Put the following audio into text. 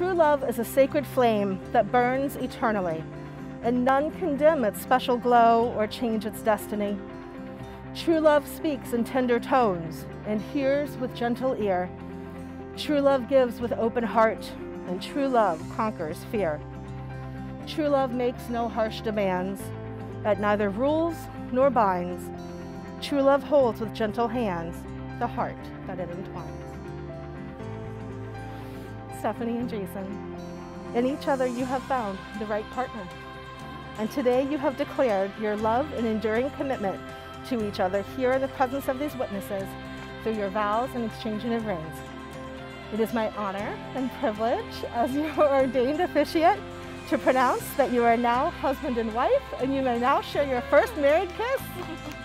True love is a sacred flame that burns eternally, and none condemn its special glow or change its destiny. True love speaks in tender tones and hears with gentle ear. True love gives with open heart, and true love conquers fear. True love makes no harsh demands, it neither rules nor binds. True love holds with gentle hands the heart that it entwines. Stephanie and Jason, in each other you have found the right partner. And today you have declared your love and enduring commitment to each other here in the presence of these witnesses through your vows and exchanging of rings. It is my honor and privilege as your ordained officiate to pronounce that you are now husband and wife, and you may now share your first married kiss.